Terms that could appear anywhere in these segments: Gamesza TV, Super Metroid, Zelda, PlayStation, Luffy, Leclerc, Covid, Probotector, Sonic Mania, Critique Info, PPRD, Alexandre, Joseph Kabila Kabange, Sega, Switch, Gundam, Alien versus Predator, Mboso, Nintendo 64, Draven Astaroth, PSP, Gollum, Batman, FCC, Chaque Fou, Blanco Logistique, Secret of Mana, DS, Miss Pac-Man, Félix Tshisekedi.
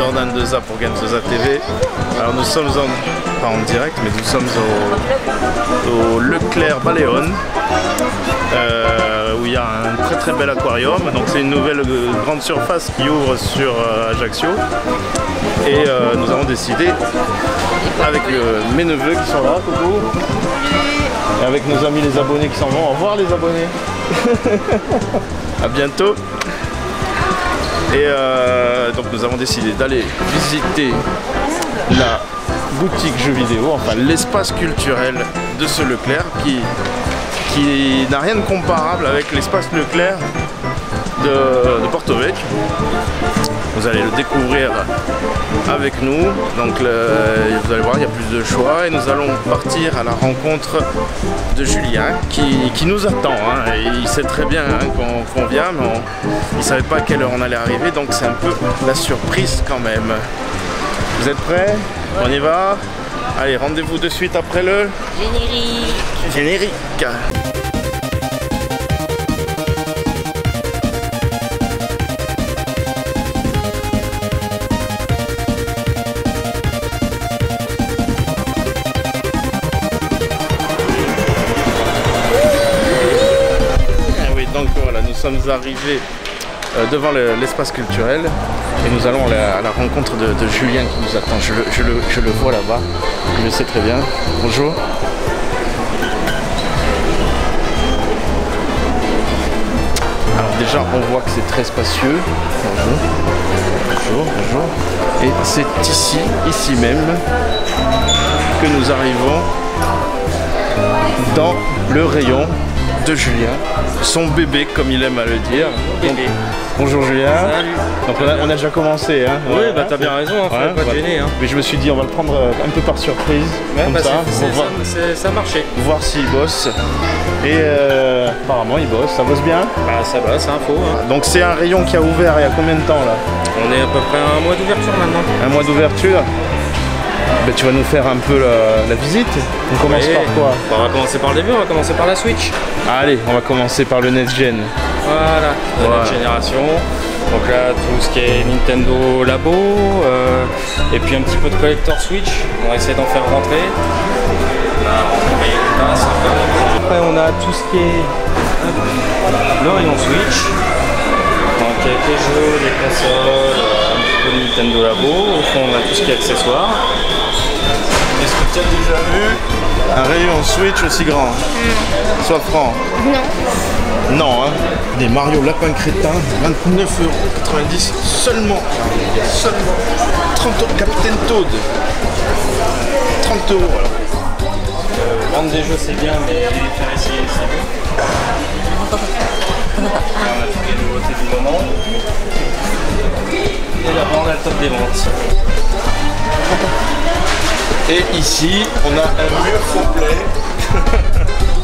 Gordan 2A pour Gamesza TV. Alors nous sommes en, pas en direct, mais nous sommes au Leclerc Baleone, où il y a un très très bel aquarium. Donc c'est une nouvelle grande surface qui ouvre sur Ajaccio. Et nous avons décidé, avec mes neveux qui sont là, coucou, et avec nos amis les abonnés qui s'en vont, au revoir les abonnés. À bientôt. Et donc nous avons décidé d'aller visiter la boutique jeux vidéo, enfin l'espace culturel de ce Leclerc qui n'a rien de comparable avec l'espace Leclerc de Porto Vec. Vous allez le découvrir avec nous, donc vous allez voir, il y a plus de choix et nous allons partir à la rencontre de Julien qui nous attend, hein. Il sait très bien hein, qu'on vient, mais il ne savait pas à quelle heure on allait arriver, donc c'est un peu la surprise quand même. Vous êtes prêts? Ouais. On y va? Allez, rendez-vous de suite après le... Générique. Nous sommes arrivés devant l'espace culturel et nous allons à la rencontre de Julien qui nous attend. Je le vois là-bas, je le sais très bien. Bonjour. Alors déjà on voit que c'est très spacieux. Bonjour. Bonjour, bonjour. Et c'est ici même, que nous arrivons dans le rayon de Julien, son bébé comme il aime à le dire. Donc, bonjour Julien. Salut. Donc on a déjà commencé hein. Oui bah t'as bien raison, hein, ouais, pas te gêner, hein. Mais je me suis dit on va le prendre un peu par surprise, ouais, comme bah, ça, ça marchait. Voir s'il bosse. Et apparemment il bosse, ça bosse bien. Bah ça va, c'est info. Hein. Donc c'est un rayon qui a ouvert il y a combien de temps là? On est à peu près à un mois d'ouverture maintenant. Un mois d'ouverture. Bah, tu vas nous faire un peu la visite. On commence par quoi? Bah, on va commencer par le début, on va commencer par la Switch. Allez, on va commencer par le Next Gen. Voilà, la Next Génération. Donc là, tout ce qui est Nintendo Labo, et puis un petit peu de collector Switch. On va essayer d'en faire rentrer. Après, on a tout ce qui est le rayon Switch. Donc avec les jeux, les consoles, un petit peu Nintendo Labo. Au fond, on a tout ce qui est accessoires. Est-ce que tu as déjà vu un rayon Switch aussi grand? Mmh. Sois franc. Non. Non, hein. Des Mario Lapin Crétin, 29,90 € seulement. Seulement. 30 €. Captain Toad, 30 € alors. Vendre des jeux c'est bien, mais les faire essayer c'est mieux. On a toutes les nouveautés du moment. Et là-bas on a le top des ventes. Et ici, on a un mur complet.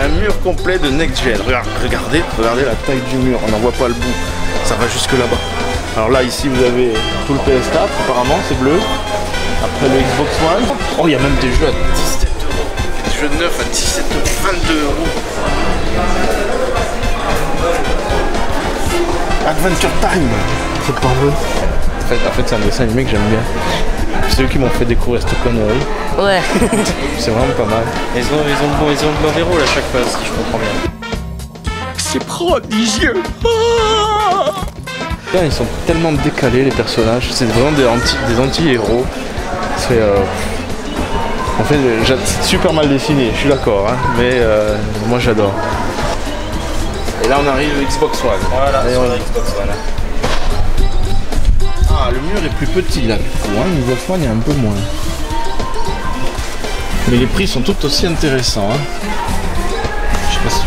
Un mur complet de Next Gen. Regardez la taille du mur. On n'en voit pas le bout. Ça va jusque là-bas. Alors là, ici, vous avez tout le PS4. Apparemment, c'est bleu. Après le Xbox One. Oh, il y a même des jeux à 17 €. Des jeux neufs à 17 €, 22 €. Adventure Time. C'est pas vrai. En fait, c'est un dessin animé que j'aime bien. C'est eux qui m'ont fait découvrir cette connerie. Ouais. C'est vraiment pas mal. Ils ont le mauvais rôle à chaque fois, si je comprends bien. C'est prodigieux. Ah là, ils sont tellement décalés les personnages. C'est vraiment des anti-héros. C'est... En fait, c'est super mal dessiné, je suis d'accord. Hein, mais moi j'adore. Et là on arrive au Xbox One. Voilà, sur la Xbox One. Ah, le mur est plus petit là, du coup, hein, niveau fun, il y a un peu moins. Mais les prix sont tout aussi intéressants. Hein. Je sais pas si...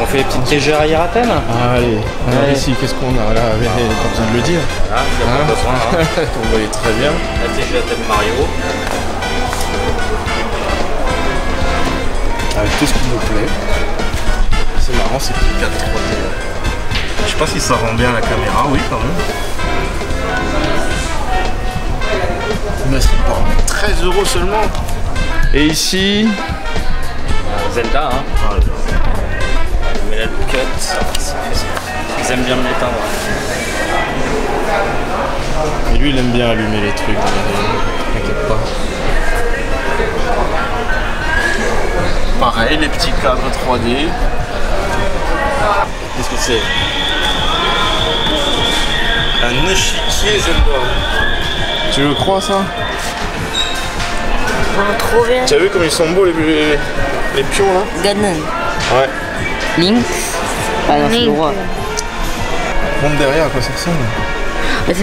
On fait les petites légères à Hieraten. Allez, allez. Ici, qu'est-ce qu'on a là? Pas besoin de le dire. Voilà, il n'y a pas besoin. Hein. Vous voyez très bien. La Hieraten Mario. Avec tout ce qui me plaît. C'est marrant, c'est qu'il y a 3D. Je sais pas si ça rend bien à la caméra, oui quand même. Mais c'est pas 13 € seulement. Et ici... Zelda hein. Ah, cut. Ils aiment bien me l'éteindre. Et lui, il aime bien allumer les trucs. T'inquiète pas. Pareil, les petits cadres 3D. Qu'est-ce que c'est? Un échiquier, j'aime pas. Tu le crois, ça? Oh, trop bien. Tu as vu comme ils sont beaux les pions là? Gundam. Ouais. Link. Ah non, c'est le roi. Monte derrière, à quoi ça ressemble? Bah,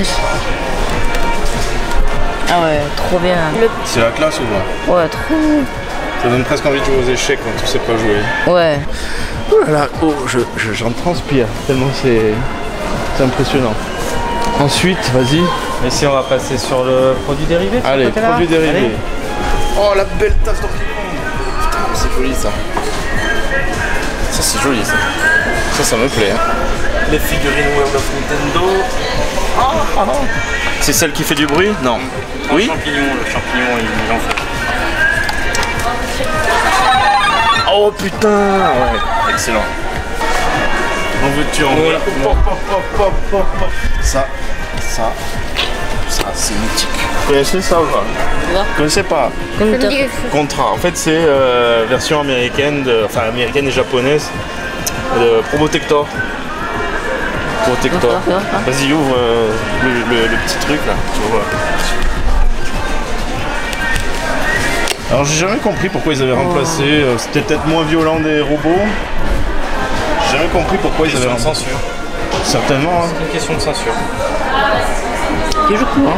ah ouais, trop bien. C'est la classe ou quoi? Ouais, trop bien. Ça donne presque envie de jouer aux échecs quand tu sais pas jouer. Ouais. Oh là là, oh, j'en transpire tellement c'est impressionnant. Ensuite, vas-y. Mais si on va passer sur le produit dérivé. Allez, produit dérivé. Allez. Oh la belle tasse de Pong. Putain, c'est joli ça. Ça c'est joli ça. Ça me plaît. Hein. Les figurines World of Nintendo. Oh, oh, oh. C'est celle qui fait du bruit? Non. Non. Oui. Le champignon il en fait. Oh putain. Ouais. Excellent. On veut tuer en vrai. Ça, c'est mythique. Vous connaissez ça ou pas? Non. Vous connaissez pas? Contra. En fait, c'est version américaine, enfin américaine et japonaise de Probotector. Probotector. Vas-y, ouvre le petit truc là. Tu vois. Alors, j'ai jamais compris pourquoi ils avaient remplacé. C'était peut-être moins violent des robots. J'ai jamais compris pourquoi ils avaient. Question de censure. Certainement. C'est une question de censure. Qui joue court, hein.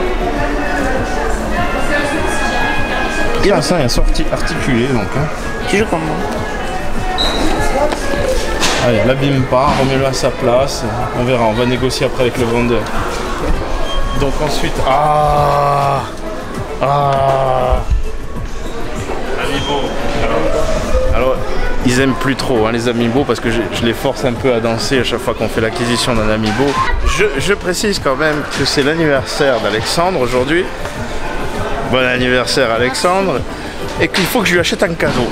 Et là, ça, il y a sorti articulé donc. Qui joue comme moi. Allez, l'abîme pas, remets-le à sa place. On verra, on va négocier après avec le vendeur. Donc ensuite. Ah. Ah. Amiibo. Alors ils aiment plus trop hein, les amiibo parce que je les force un peu à danser à chaque fois qu'on fait l'acquisition d'un amiibo. Je précise quand même que c'est l'anniversaire d'Alexandre aujourd'hui. Bon anniversaire Alexandre. Et qu'il faut que je lui achète un cadeau.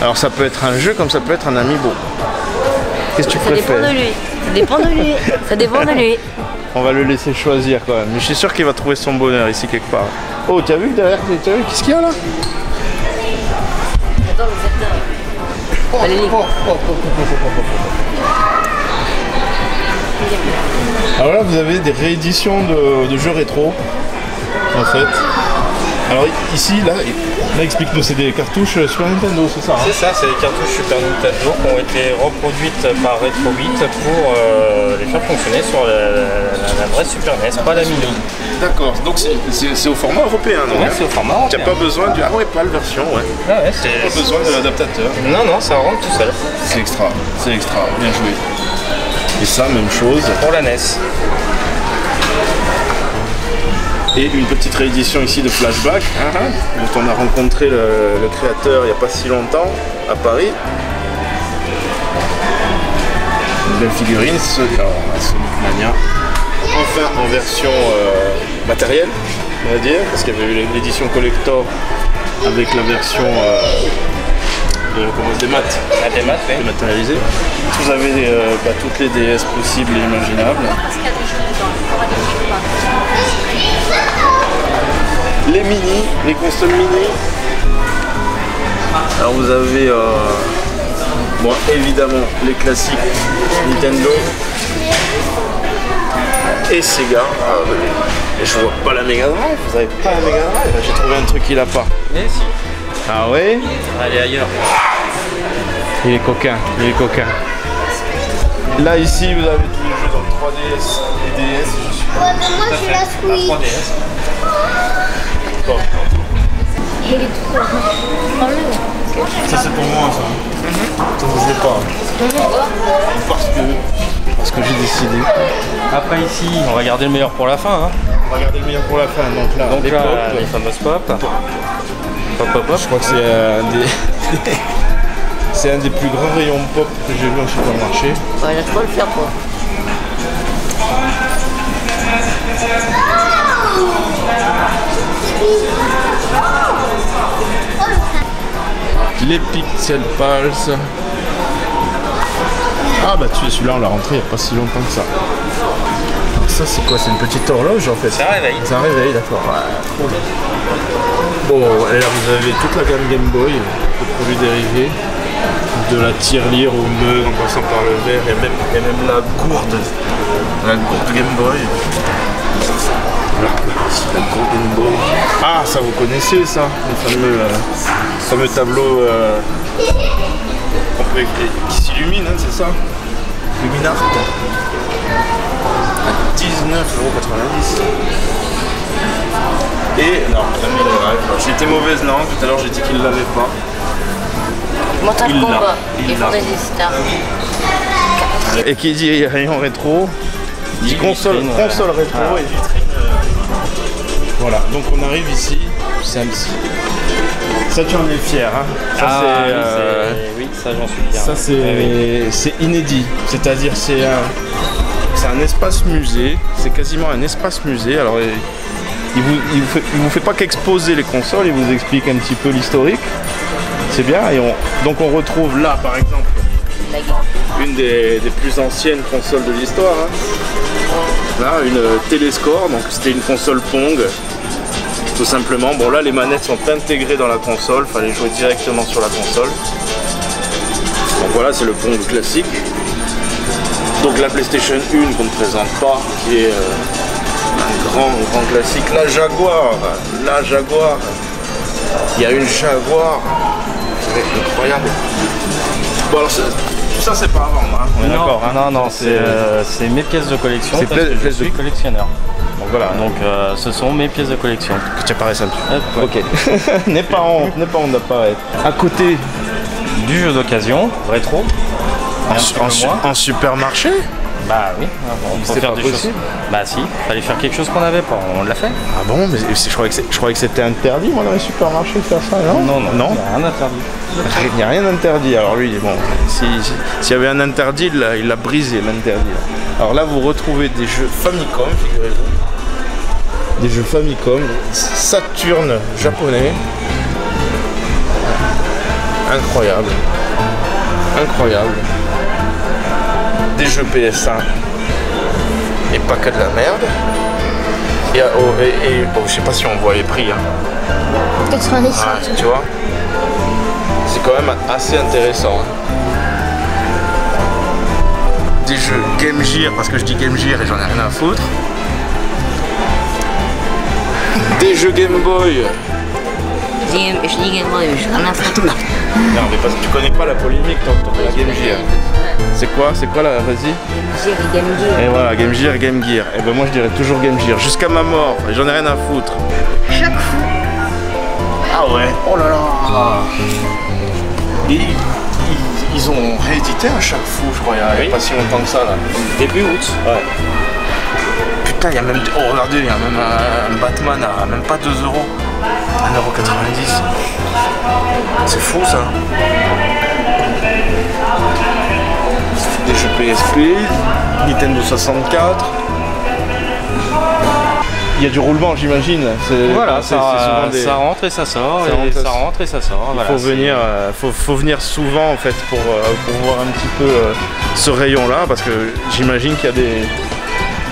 Alors ça peut être un jeu comme ça peut être un amiibo. Qu'est-ce que tu préfères? Ça dépend de lui. Ça dépend de lui. Ça dépend de lui. On va le laisser choisir quand même. Mais je suis sûr qu'il va trouver son bonheur ici quelque part. Oh t'as vu que derrière, qu'est-ce qu'il y a là? Alors là vous avez des rééditions de jeux rétro en fait. Alors ici là explique-nous, c'est des cartouches Super Nintendo, c'est ça hein? C'est ça, c'est des cartouches Super Nintendo qui ont été reproduites par Retrobit pour les faire fonctionner sur la vraie Super NES, pas la mini. D'accord, donc c'est au format européen, non? Ouais, c'est au format européen. T'as pas besoin du... Ah ouais, pas la version, ouais. Ah ouais, c'est... Pas besoin de l'adaptateur. Non, non, ça rentre tout seul. C'est extra, bien joué. Et ça, même chose. Pour la NES. Et une petite réédition ici de Flashback, dont on a rencontré le créateur il n'y a pas si longtemps, à Paris. Une belle figurine, alors Sonic Mania. Enfin en version matérielle, on va dire, parce qu'il y avait eu l'édition collector avec la version des maths. Ah, des maths, oui. Dématérialisée. Vous avez toutes les DS possibles et imaginables. Les mini, les consoles mini. Alors vous avez bon, évidemment les classiques Nintendo. Et Sega, et je vois pas la Mega Drive, vous avez pas la Mega Drive, j'ai trouvé un truc qu'il a pas. Mais si. Ah ouais? Allez ailleurs. Il est coquin, il est coquin. Là ici vous avez tous les jeux dans 3DS et DS. Ouais mais moi je suis la Switch. La 3DS. Bon. Il est trop. Ça c'est pour moi ça. Ça vous plaît pas. Parce que j'ai décidé. Après ici, on va garder le meilleur pour la fin. Hein. On va garder le meilleur pour la fin. Donc là, les fameuses pop. Pop. Je crois que c'est c'est un des plus grands rayons pop que j'ai vu en supermarché. Ouais, laisse-moi le faire quoi. Les pixels pals. Ah bah tu sais, celui-là on l'a rentré il n'y a pas si longtemps que ça. Donc ça c'est quoi? C'est une petite horloge en fait. C'est un réveil. C'est un réveil, d'accord. Ouais. Bon, allez, là vous avez toute la gamme Game Boy, de produits dérivés, de la tirelire au meuble en passant par le verre et même la gourde. La gourde Game Boy. Ah, ça vous connaissez ça, le fameux tableau qui s'illumine, hein, c'est ça, Luminart, à 19,90 €. Et non, j'étais mauvaise langue, tout à l'heure j'ai dit qu'il ne l'avait pas. Mental combat, il faut résister. Et qui dit rayon rétro, dit console rétro et vitrine. Voilà, donc on arrive ici, c'est un petit... Ça tu en es fier, hein? Ça, ah, oui, ça j'en suis fier. Ça c'est inédit, c'est-à-dire c'est un espace musée, c'est quasiment un espace musée. Alors il vous fait pas qu'exposer les consoles, il vous explique un petit peu l'historique, c'est bien. Et donc on retrouve là par exemple une des plus anciennes consoles de l'histoire. Hein. Là, une Téléscore, donc c'était une console Pong, tout simplement. Bon là, les manettes sont intégrées dans la console, fallait jouer directement sur la console. Donc voilà, c'est le Pong classique. Donc la PlayStation 1 qu'on ne présente pas, qui est un grand classique. La Jaguar, il y a une Jaguar, c'est incroyable. Bon alors, ça c'est pas à vendre, hein. On est d'accord, hein. Non, c'est mes pièces de collection, parce que je suis collectionneur. Donc voilà, donc ce sont mes pièces de collection. Que tu apparaisses un peu. Ok, n'est pas honte, d'apparaître. À côté du jeu d'occasion, rétro, en supermarché. Bah oui, on peut faire des choses. Bah si, fallait faire quelque chose qu'on n'avait pas, on l'a fait. Ah bon, mais je croyais que c'était interdit, moi, dans les supermarchés, de faire ça, non? Non, il n'y a rien d'interdit. Il n'y a rien d'interdit, alors lui, bon, s'il y avait un interdit, il l'a brisé, l'interdit. Alors là, vous retrouvez des jeux Famicom, figurez-vous. Des jeux Famicom, Saturn japonais. Incroyable. Incroyable. Des jeux PS1 et pas que de la merde. Et, bon, je sais pas si on voit les prix. Hein. 90 centimes. Ah, tu vois, c'est quand même assez intéressant. Hein. Des jeux Game Gear, parce que je dis Game Gear et j'en ai rien à foutre. Des jeux Game Boy. Je dis Game Boy, je rien à foutre. Non, mais parce que tu connais pas la polémique tant que tu as la Game Gear. C'est quoi là? Vas-y. Game Gear. Et voilà, Game Gear, Game Gear. Et ben moi je dirais toujours Game Gear, jusqu'à ma mort, j'en ai rien à foutre. Chaque Fou. Ah ouais. Oh là là. Et ils ont réédité un Chaque Fou, je crois, il n'y a pas si longtemps que ça là. Début août. Ouais. Putain, il y a même... Oh regardez, il y a même un Batman à même pas 2 €. 1,90 €. C'est fou ça. Des jeux PSP, Nintendo 64. Il y a du roulement, j'imagine. Voilà, ça rentre et ça sort, Il faut venir, souvent en fait pour voir un petit peu ce rayon-là, parce que j'imagine qu'il y a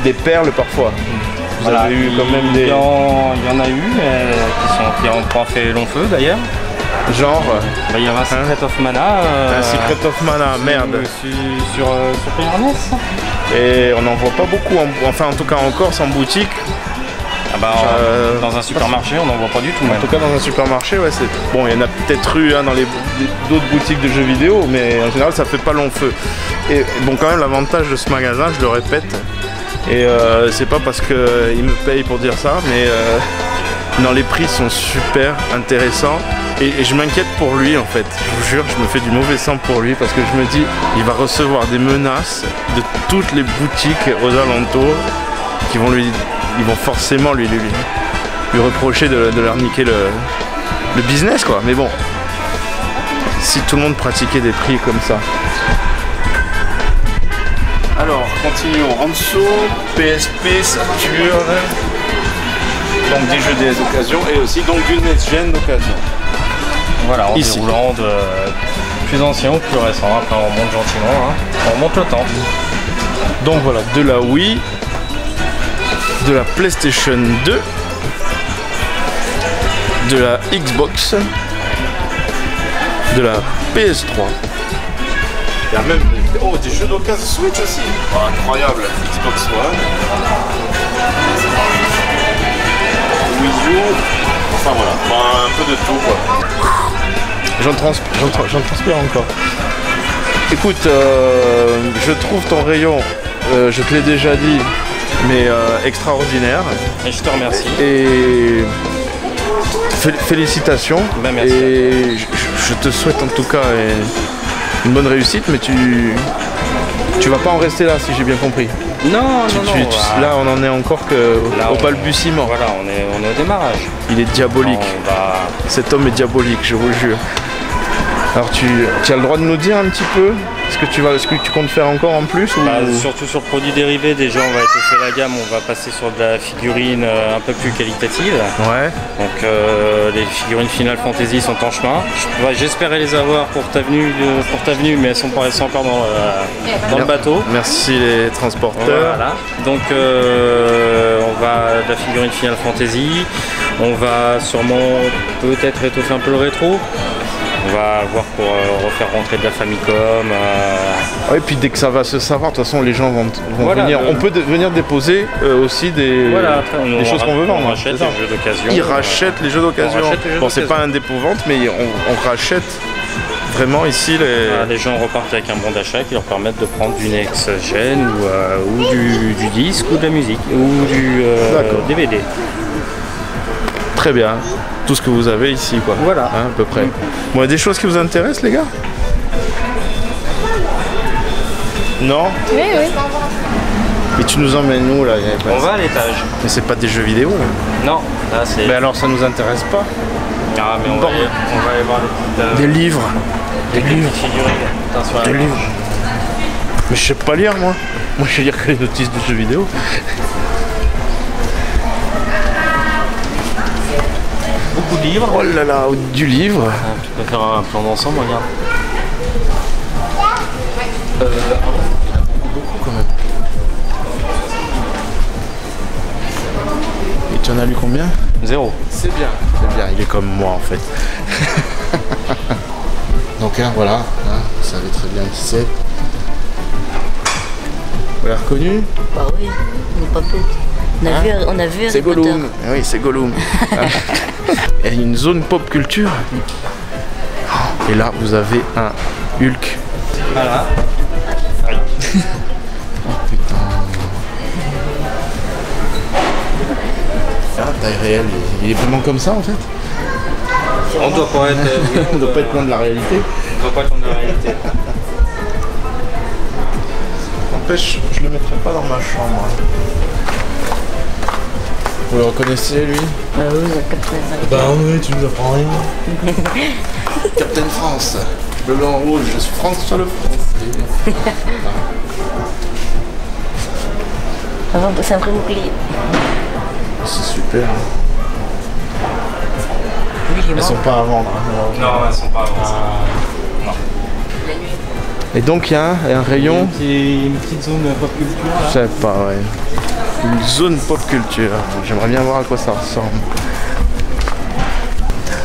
des perles parfois. Vous voilà, avez eu quand même des... Il y en a eu, qui ont fait long feu d'ailleurs. Genre bah, il y avait un Secret of Mana. Un Secret of Mana, merde. Sur NES. Et on n'en voit pas beaucoup, enfin en tout cas en Corse, en boutique. Ah bah, dans un supermarché, on n'en voit pas du tout. En tout cas dans un supermarché, ouais, c'est... Bon, il y en a peut-être eu hein, dans d'autres boutiques de jeux vidéo, mais en général ça fait pas long feu. Et bon, quand même l'avantage de ce magasin, je le répète, et c'est pas parce qu'il me paye pour dire ça, mais non, les prix sont super intéressants. Et je m'inquiète pour lui en fait, je vous jure, je me fais du mauvais sang pour lui, parce que je me dis, il va recevoir des menaces de toutes les boutiques aux alentours qui vont forcément lui reprocher de leur niquer le business quoi. Mais bon, si tout le monde pratiquait des prix comme ça. Alors, continuons en dessous, PSP, Saturn, donc des jeux des occasions et aussi donc du next gen d'occasion. Voilà, en déroulant plus ancien ou plus récent, après on remonte gentiment, hein. On remonte le temps. Donc voilà, de la Wii, de la PlayStation 2, de la Xbox, de la PS3. Il y a même des jeux d'occasion Switch aussi. Oh, incroyable, Xbox One, Wii U, enfin voilà, ben, un peu de tout quoi. J'en transpire encore. Écoute, je trouve ton rayon, je te l'ai déjà dit, mais extraordinaire. Et je te remercie. Et félicitations. Ben, merci. Et je te souhaite en tout cas une bonne réussite, mais tu vas pas en rester là, si j'ai bien compris. Non, non, voilà. Là, on en est encore au balbutiement. Voilà, on est au démarrage. Il est diabolique. Non, cet homme est diabolique, je vous le jure. Alors, tu as le droit de nous dire un petit peu ce que tu comptes faire encore en plus ou... Surtout sur produits dérivés, déjà, on va étoffer la gamme. On va passer sur de la figurine un peu plus qualitative. Ouais. Donc, les figurines Final Fantasy sont en chemin. J'espérais les avoir pour ta venue, mais elles sont pas restées encore dans le bateau. Merci les transporteurs. Voilà. Donc, on va de la figurine Final Fantasy. On va sûrement peut-être étoffer un peu le rétro. On va voir pour refaire rentrer de la Famicom. Ouais, et puis dès que ça va se savoir, de toute façon les gens vont voilà, venir. On peut venir déposer aussi des choses qu'on veut vendre. On rachète des jeux d'occasion. Ils rachètent les jeux d'occasion. Bon, c'est pas un dépôt-vente, mais on rachète vraiment ici les... Voilà, les gens repartent avec un bon d'achat qui leur permettent de prendre du next-gen ou du disque ou de la musique ou du DVD. Très bien, tout ce que vous avez ici quoi, voilà, hein, à peu près. Bon, des choses qui vous intéressent les gars? Non? Oui, oui. Et tu nous emmènes où là? On va à l'étage. Mais c'est pas des jeux vidéo là? Non, là c'est... Mais alors ça nous intéresse pas? Ah mais on va aller voir les petites... Des livres. Des livres. Figurines. Des livres. Mais je sais pas lire moi. Moi je sais lire que les notices de jeux vidéo. Du livre. Oh là là, du livre. Tu peux faire un plan d'ensemble, regarde. Il y en a beaucoup quand même. Et tu en as lu combien? Zéro. C'est bien. C'est bien, il est comme moi en fait. Donc hein, voilà, vous savez très bien qui c'est. Vous l'avez reconnu? Bah oui, mon papou. On a vu c'est Gollum. Oui, c'est Gollum. Il y a une zone pop culture. Et là, vous avez un Hulk. Voilà. Oh putain. Ah, taille réelle. Il est vraiment comme ça en fait. On doit pas être. On doit pas être loin de la réalité. On doit pas être loin de la réalité. N'empêche, je le mettrai pas dans ma chambre. Vous le reconnaissez lui? Bah oui, Captain France. Bah oui, tu nous apprends rien. Captain France, bleu, blanc, rouge, je suis France sur le français. C'est un vrai bouclier. C'est super. Hein. Elles sont pas à vendre. Hein. Non, elles sont pas à vendre. Non. Et donc il y a un rayon. Une petite zone pop culture là. Je sais pas, ouais. Une zone pop culture, j'aimerais bien voir à quoi ça ressemble.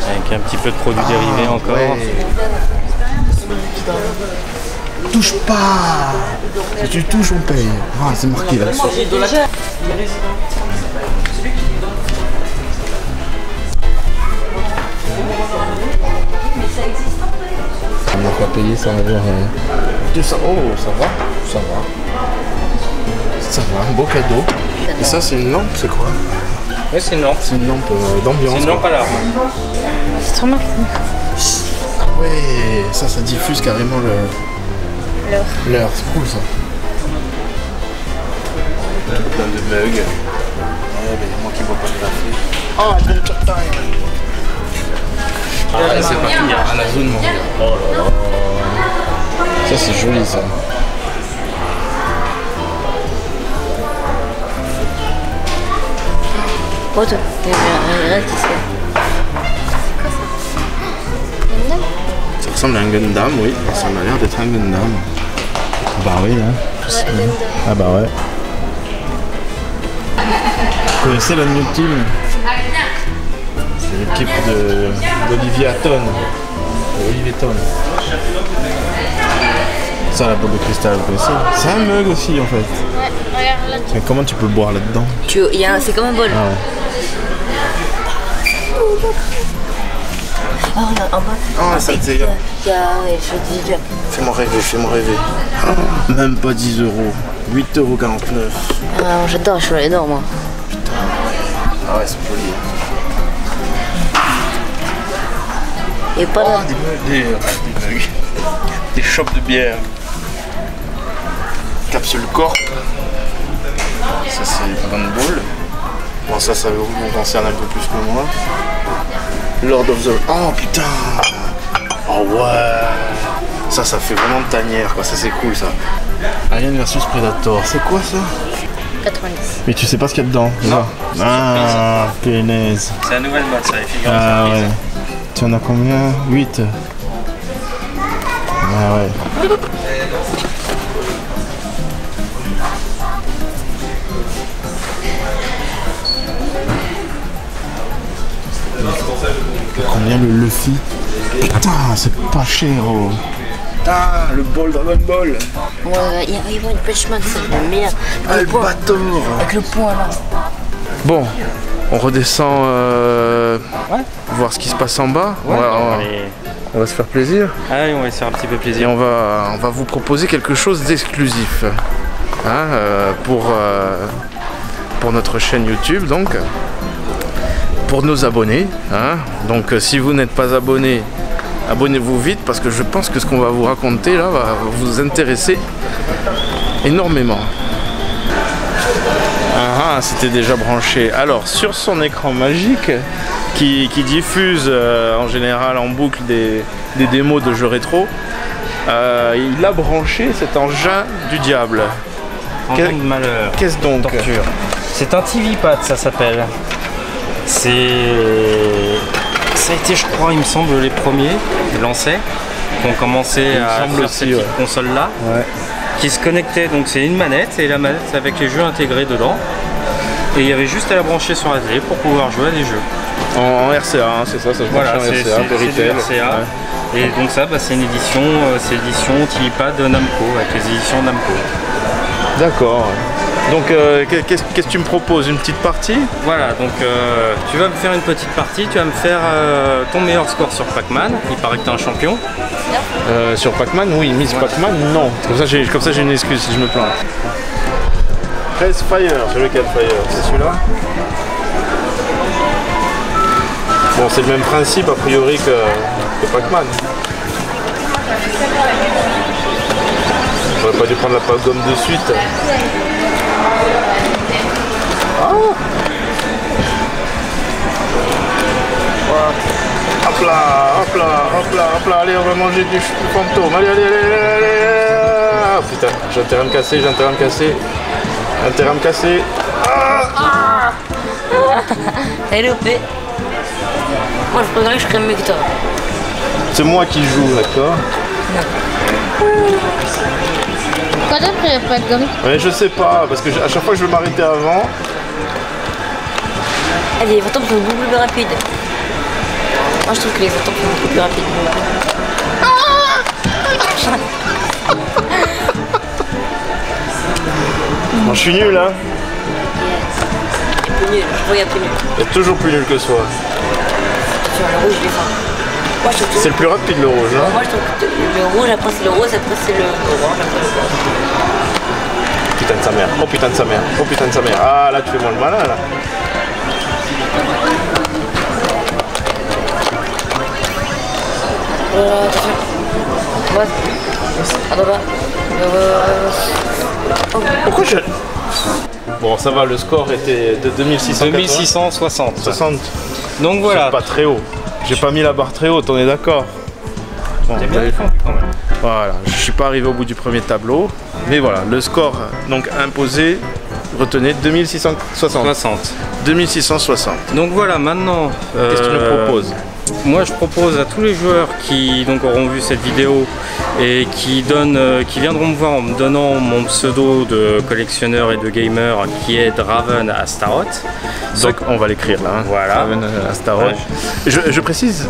Avec un petit peu de produits dérivés encore. Ouais. Touche pas! Si tu touches, on paye. Ah, c'est marqué là. On n'a pas payé, ça va voir. 200 euros, ça va? Ça va. Ça va, un beau cadeau. Et ça, c'est une lampe, c'est quoi? Oui, c'est une lampe. C'est une lampe d'ambiance. C'est une lampe à l'arbre. C'est trop marqué. Ah ouais, ça diffuse carrément l'heure. C'est cool, ça. Plein de bugs. Ouais, mais moi qui vois pas de la. Oh, Adventure Time. Ah, c'est parti, à la zone, mon gars. Oh là là. Ça, c'est joli, ça. Oh, toi, il y a un regret qui se fait. C'est quoi ça? ressemble à un Gundam, oui. Ça m'a l'air d'être un Gundam. Bah oui, hein. Ouais, ah bah ouais. Vous connaissez la New Team? C'est l'équipe d'Olivier Hatton. Olivier Hatton. Ça, la boule de cristal, vous connaissez? C'est un mug aussi, en fait. Ouais, regarde là. Mais comment tu peux boire là-dedans? C'est comme un bol. Ah ouais. Oh, regarde, en bas. Oh, ça te dégage. Fais-moi rêver. Oh, même pas 10 euros. 8,49 €. Ah, j'adore, je suis là-dedans, moi. Putain. Ah ouais, c'est joli. Et pas là. Oh, des mugs. Des chopes de bière. Capsule corps. Ça, c'est Bandball. Bon, ça vous concerne un peu plus que moi. Lord of the... Oh putain. Oh ouais. Ça fait vraiment de tanière quoi, ça c'est cool ça. Alien versus Predator, c'est quoi ça? 90. Mais tu sais pas ce qu'il y a dedans? Non. Ah, pénaise. C'est la nouvelle mode ça, les figures. Ah ouais. Tu en as combien? 8. Ah ouais. Combien le Luffy? Putain, c'est pas cher. Oh. Ah, le bol Dragon Ball. Ouais, il y a une pêche-man, c'est la merde. Ah, le bateau. Avec le poing là. Bon, on redescend voir ce qui se passe en bas. Ouais, on va se faire plaisir. Ah oui, on va se faire un petit peu plaisir. Et on va vous proposer quelque chose d'exclusif. Hein, pour notre chaîne YouTube donc. Pour nos abonnés, hein. Donc si vous n'êtes pas abonné, abonnez-vous vite parce que je pense que ce qu'on va vous raconter là va vous intéresser énormément. Ah, c'était déjà branché. Alors sur son écran magique qui diffuse en général en boucle des démos de jeux rétro, il a branché cet engin du diable. Engin de malheur. Qu'est-ce donc? Torture. C'est un TV-pad, ça s'appelle. Ça a été, je crois, il me semble, les premiers lancés qui ont commencé à faire cette petite console-là, qui se connectait. Donc c'est une manette et la manette avec les jeux intégrés dedans. Et il y avait juste à la brancher sur la télé pour pouvoir jouer à des jeux. En RCA, hein, c'est ça, ça se branche en RCA, de retail. Ouais. Et donc ça, bah, c'est une édition, c'est l'édition Tilipad de Namco, avec les éditions Namco. D'accord. Donc qu'est-ce que tu me proposes? Une petite partie? Voilà, donc tu vas me faire une petite partie, tu vas me faire ton meilleur score sur Pac-Man, il paraît que t'es un champion. Sur Pac-Man, oui, Miss Pac-Man, non. Comme ça j'ai une excuse si je me plains. 13 Fire, c'est lequel Fire? C'est celui-là? Bon, c'est le même principe a priori que Pac-Man. J'aurais pas dû prendre la gomme de suite. Hop là, hop là, hop là, hop là, allez on va manger du fantôme, allez, allez, allez, allez, ah, putain, j'ai un terrain me casser, ah, t'as loupé. Moi je préférerais que je serais mieux que toi. C'est moi qui joue, d'accord? Pourquoi t'as pris pas de gomme? Ouais, je sais pas, parce que à chaque fois que je veux m'arrêter avant. Allez, va-t'en pour une boucle plus rapide. Moi je trouve que les autres sont beaucoup plus rapides. Bon, je suis nul hein. T'es plus nul, je regarde plus nul. T'es toujours plus nul que soi. Tu vois le rouge, je l'ai fait. C'est le plus rapide le rouge hein. Moi je trouve que le rouge, après c'est le rose, après c'est le orange, après c'est le rose. Putain de sa mère, oh putain de sa mère, oh putain de sa mère. Ah là tu fais moins le malin là. Pourquoi je... Bon ça va, le score était de 2660. 60. Donc voilà. C'est pas très haut. J'ai pas mis la barre très haute, on est d'accord. Bon, voilà, je suis pas arrivé au bout du premier tableau. Mais voilà, le score donc imposé, retenez 2660. 2660. Donc voilà, maintenant... Qu'est-ce que tu nous proposes? Moi je propose à tous les joueurs qui donc auront vu cette vidéo et qui viendront me voir en me donnant mon pseudo de collectionneur et de gamer qui est Draven Astaroth. Donc on va l'écrire là. Hein. Voilà. Draven Astaroth. Ouais. Je précise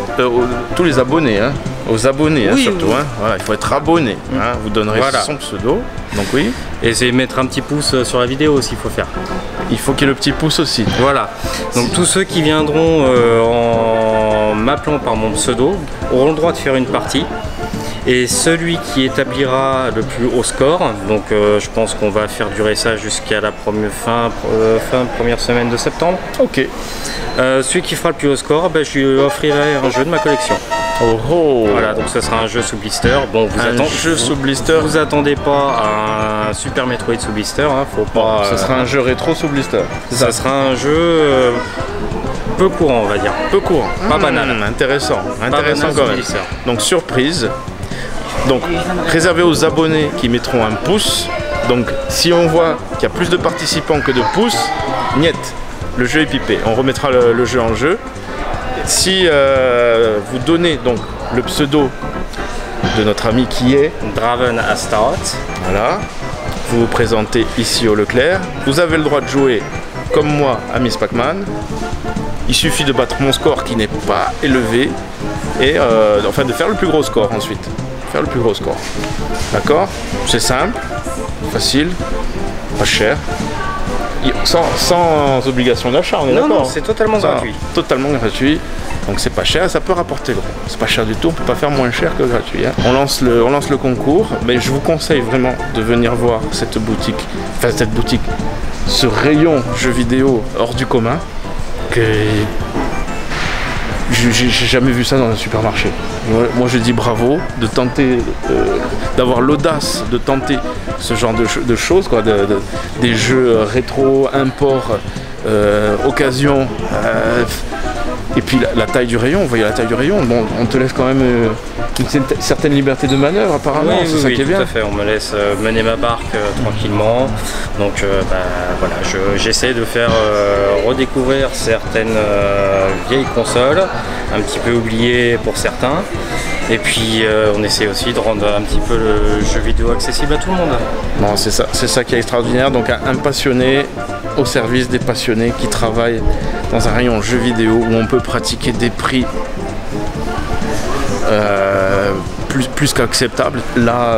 tous les abonnés, hein, aux abonnés, oui, hein, surtout. Oui. Hein. Voilà, il faut être abonné. Hein. Vous donnerez voilà son pseudo. Donc oui. Et c'est mettre un petit pouce sur la vidéo aussi, il faut faire. Il faut qu'il y ait le petit pouce aussi. Voilà. Donc tous ceux qui viendront en m'appelant par mon pseudo auront le droit de faire une partie. Et celui qui établira le plus haut score, donc je pense qu'on va faire durer ça jusqu'à la première semaine de septembre. Ok. Celui qui fera le plus haut score, ben, je lui offrirai un jeu de ma collection. Oh, oh. Voilà, donc ce sera un jeu sous blister. Bon, vous attendez pas à un Super Metroid sous blister, hein, faut pas. Ce sera un jeu rétro sous blister. Ça sera un jeu peu courant, on va dire. Peu courant, pas banal. Intéressant, intéressant quand même. Donc surprise. Donc réservé aux abonnés qui mettront un pouce. Donc si on voit qu'il y a plus de participants que de pouces, niette, le jeu est pipé. On remettra le jeu en jeu. Si vous donnez donc le pseudo de notre ami qui est Draven Astaroth, voilà, vous vous présentez ici au Leclerc, vous avez le droit de jouer comme moi à Miss Pac-Man. Il suffit de battre mon score qui n'est pas élevé et enfin de faire le plus gros score ensuite. Faire le plus gros score. D'accord? C'est simple, facile, pas cher. Sans obligation d'achat, on est d'accord? Non, c'est totalement gratuit. Totalement gratuit, donc c'est pas cher, ça peut rapporter gros. C'est pas cher du tout, on peut pas faire moins cher que gratuit. Hein. On lance le concours, mais je vous conseille vraiment de venir voir cette boutique, enfin cette boutique, ce rayon jeux vidéo hors du commun, que j'ai jamais vu ça dans un supermarché. Moi je dis bravo de tenter, d'avoir l'audace de tenter ce genre de choses, quoi, des jeux rétro, import, occasion, et puis la taille du rayon, vous voyez la taille du rayon, bon, on te laisse quand même une certaine liberté de manœuvre apparemment, oui, c'est oui, ça oui, qui est bien. Oui, tout à fait, on me laisse mener ma barque tranquillement, donc bah, voilà, j'essaie de faire redécouvrir certaines vieilles consoles, un petit peu oubliées pour certains, et puis on essaie aussi de rendre un petit peu le jeu vidéo accessible à tout le monde. Bon, c'est ça qui est extraordinaire, donc un passionné au service des passionnés qui travaillent dans un rayon jeu vidéo où on peut pratiquer des prix plus qu'acceptables. Là,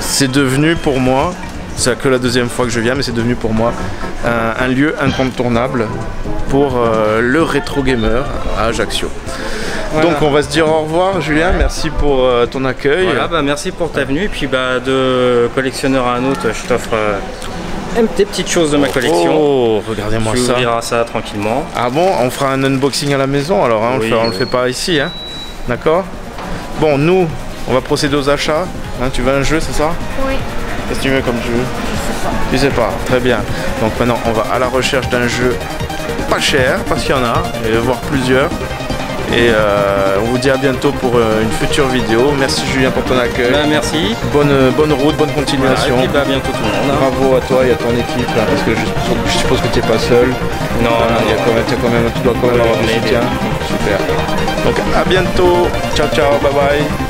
c'est devenu pour moi, c'est que la deuxième fois que je viens, mais c'est devenu pour moi un lieu incontournable pour le rétro gamer à Ajaccio. Voilà. Donc on va se dire au revoir Julien, merci pour ton accueil. Voilà, bah, merci pour ta venue et puis bah, de collectionneur à un autre, je t'offre... des petites choses de ma collection. Oh, regardez-moi ça. On verra ça tranquillement. Ah bon, on fera un unboxing à la maison alors, hein, oui, on le fait pas ici. Hein. D'accord? Bon, nous, on va procéder aux achats. Hein, tu veux un jeu, c'est ça? Oui. Qu'est-ce que tu veux comme jeu? Je sais pas. Tu sais pas, très bien. Donc maintenant, on va à la recherche d'un jeu pas cher, parce qu'il y en a, voire plusieurs. Et on vous dit à bientôt pour une future vidéo. Merci Julien pour ton accueil. Ben, merci. Bonne route, bonne continuation. Et puis, ben, à bientôt tout le monde. Hein. Bravo à toi et à ton équipe, hein, parce que je suppose que tu n'es pas seul. Non, tu dois quand même avoir du soutien. Super. Donc à bientôt. Ciao, ciao, bye bye.